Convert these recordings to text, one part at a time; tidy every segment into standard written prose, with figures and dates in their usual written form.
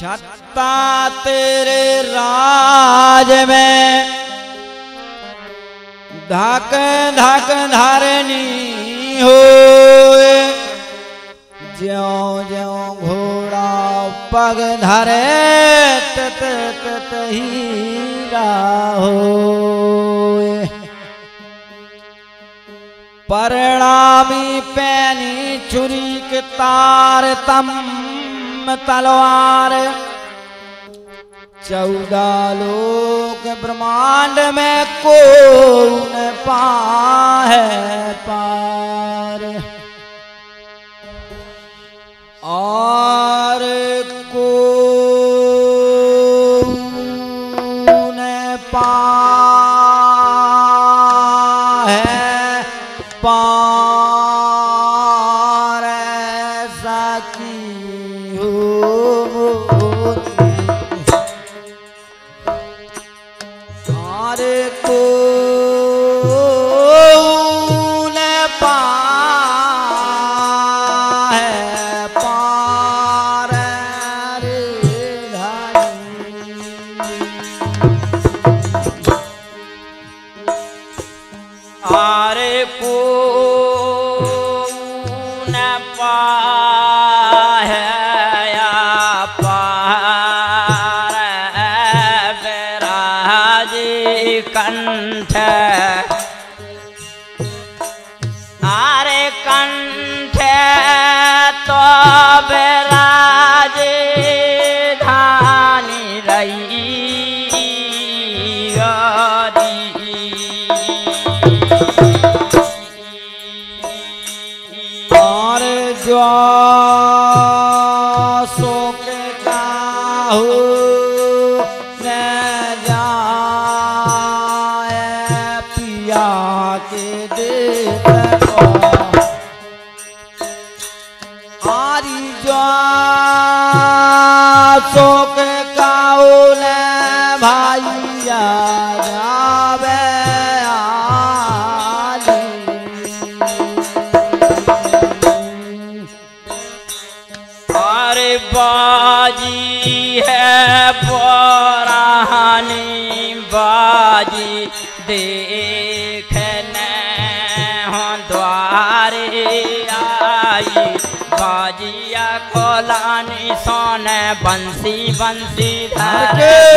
छत्ता तेरे राज में धक धक धरनी होए, ज्यों ज्यों घोड़ा पग धरे तत तत हीरा होए। परणामी पैनी छुरी के तार तम तलवार, 14 लोक ब्रह्मांड में कौन पाए पार। और कौन पाए पार सकी देखने हों द्वारे आई, बाजिया कोलानी सोने बंसी बंसी धरे।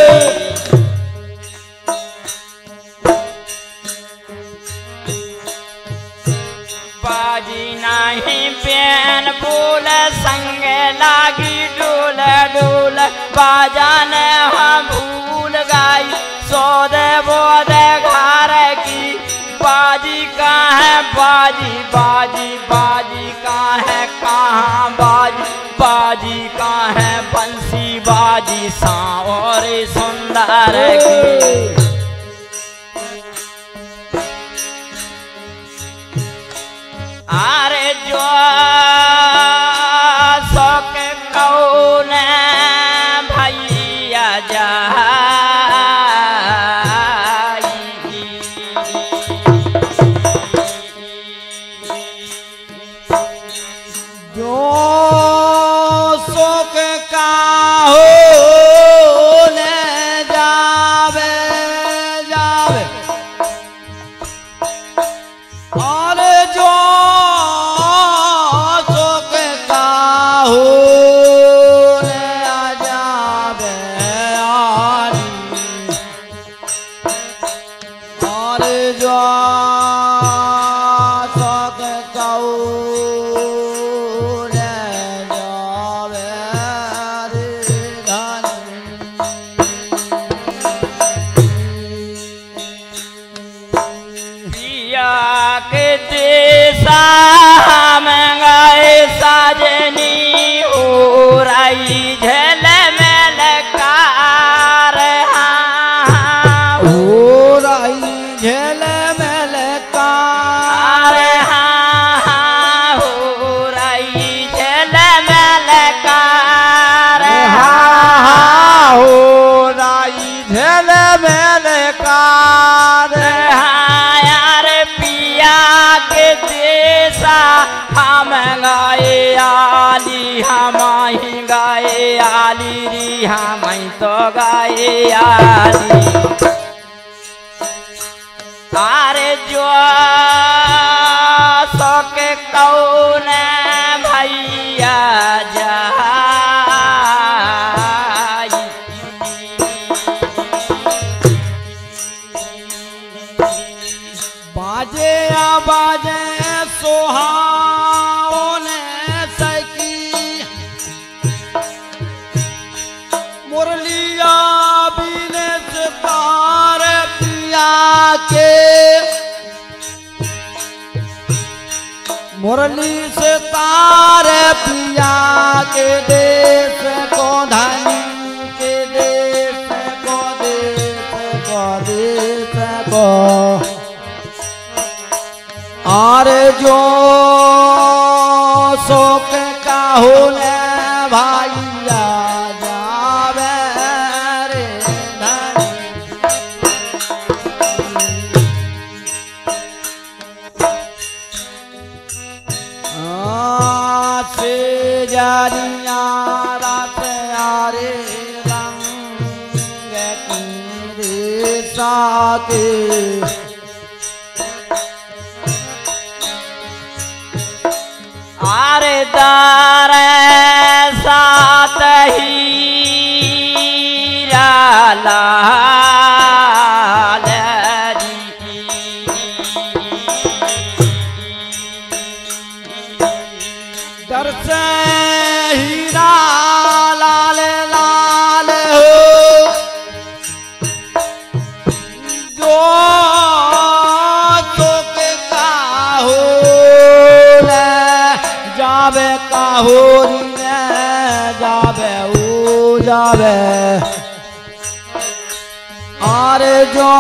बाजी नहीं बैन बोल संग लागी डोल डोल, बाजा ने हम भूल गाई सौदे बोदे बाजी। बाजी बाजी का है कहाँ बाजी, बाजी का है बंसी बाजी सांवर सुंदर की। अरे जो शौक कौन भैया जा शोक का हो न जावे। रिहा माही गाए आली रिहा मई तो गाए आली तारे जो सो के कौन भैया जा बाजे आ बाजे सोहा मुरली से तार पिया के देश को धनी के देश को देश को देश को आरे जो शोक काहू ने भाइया जावे रे आरे दारे साथ ही राला आरे जो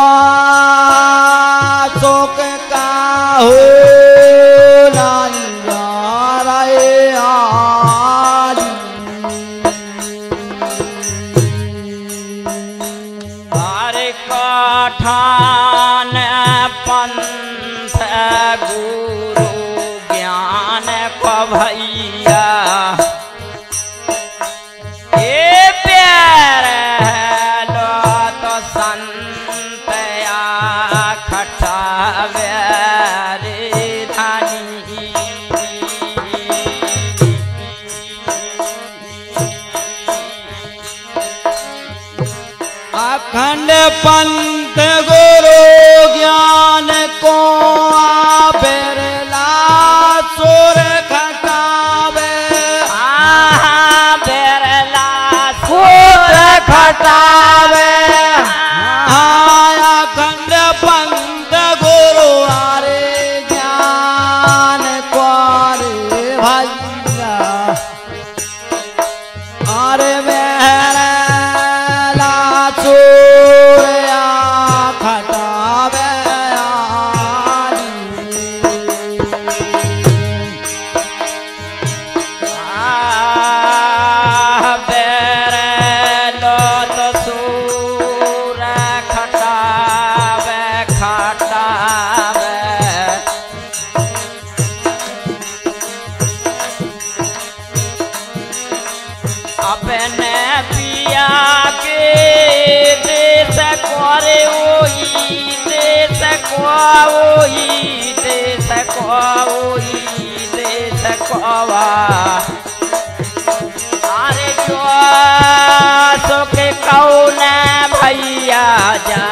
शोक का हो आरे कठान पंथ गुरु ज्ञान को भैया अखंड पंथ गुरु ज्ञान को बेरला सुर खटावे बेरला सुर खटावे अखंड पंथ गुरु आरे ज्ञान को रे भैया आरे आरे जो शोक कौन भैया जा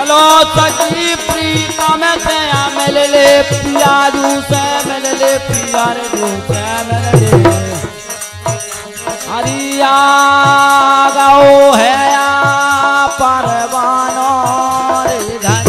चलो सखी प्रीतम से मिल ले पिया रू से मिल ले पिया रू से मिल ले हरिया गाओ है परवानो रे धन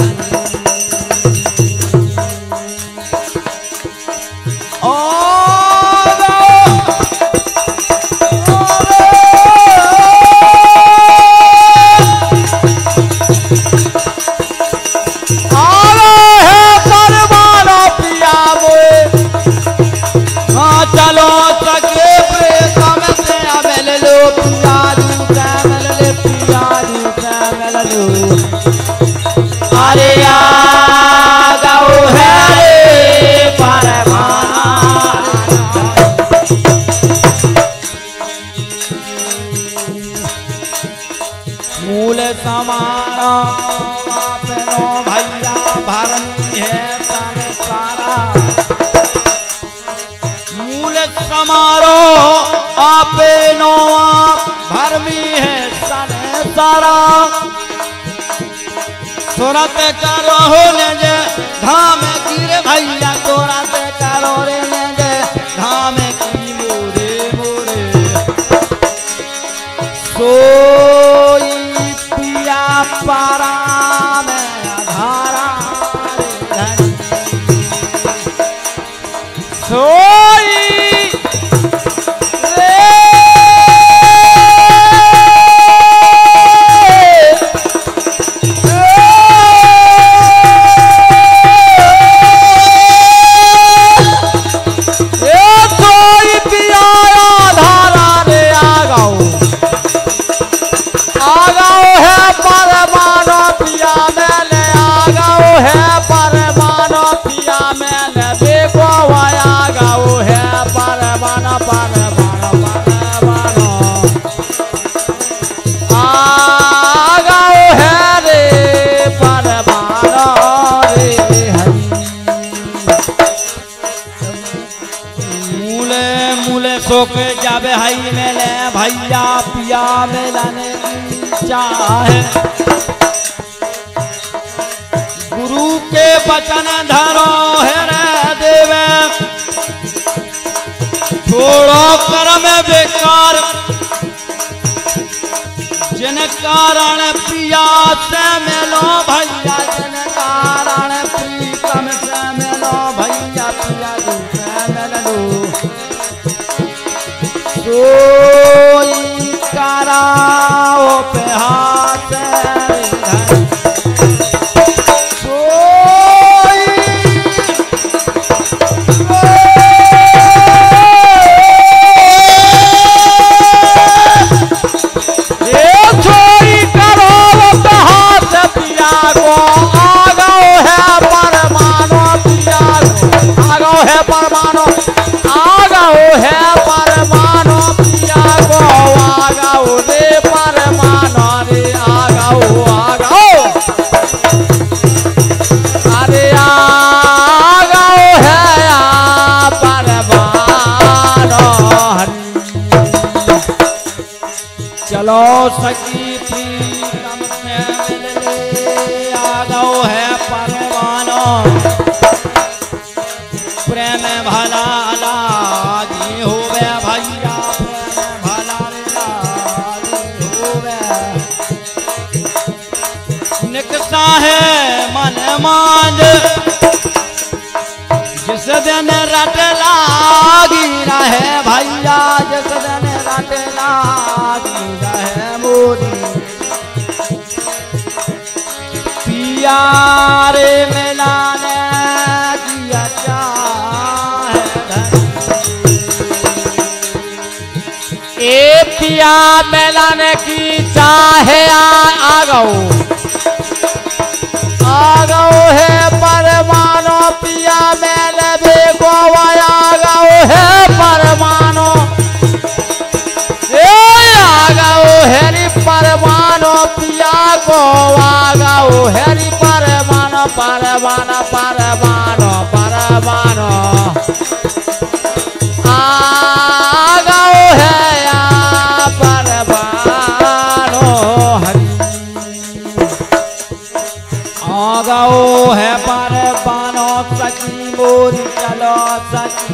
समारो आपे नो भरमी है सने सारा सुरत करो ने धाम गिर भैया सुरत करो रे ने धाम की मोरे मोरे सोई पिया पारा में आधारा सोई जाबे हाई मेले भैया पिया मेलाने चाहे गुरु के वचन धरो है देवे छोड़ो कर्म बेकार जिन कारण पिया से मिलो भैया जिन कारण प्रीतम से मिलो भैया पिया कराओ पे हाथ सखी प्रीतम से मिल ले आ गओ है परवानो प्रेम भला लागी होवे भैया प्रेम भला लागी होवे निकसा है मन मान जिस दिन रट लागी रहे भैया जिस दिन रट लागी रहे पिया रे मिलाने किया चाहे ए पिया मिलाने की चाहे आ गओ है परवानो पिया मेले बेगो आया गओ है परवानो हेरी परवानो पिया को आगाओ हेरी परवानो परवानो परवानो परवानो आगाओ है या परवानो हरि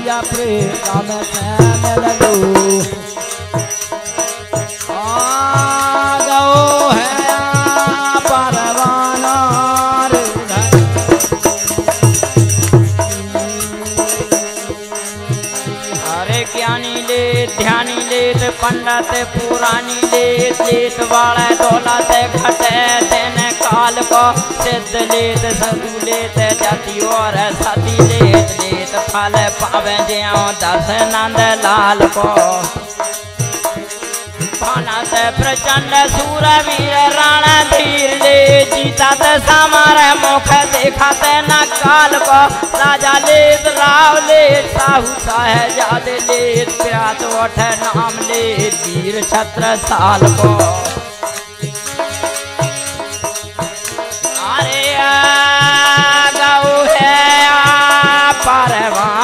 या प्रेम में लगो पंडत पुरानी लेत लेत वाले दौलत घटे तेन काल को सिद्ध लेत सदू लेत जाती और सती लेत लेत फल पावे ज्यों दस नंद लाल को पाना से प्रचंड सूरवीर राणा धीर ले जीता ते सामर मुख देखा ते न काल को राजा लेत राव लेत साहू साहेजाद लेत प्यात उठ नाम लेत वीर छत्र साल को अरे गाओ है परवान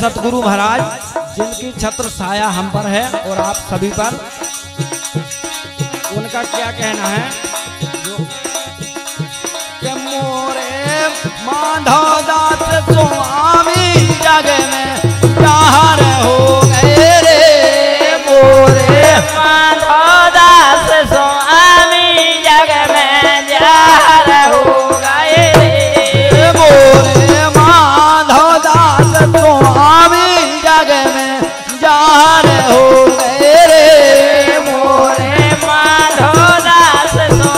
सतगुरु महाराज जिनकी छत्र साया हम पर है और आप सभी पर, उनका क्या कहना है कि मोरे माधव दास स्वामी जग में चाहर हो गए रे मोरे माधव दास स्वामी जग में चाहर हो गए रे मोरे हो गए रे मोरे माधव दास।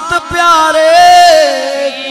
नाथ प्यारे।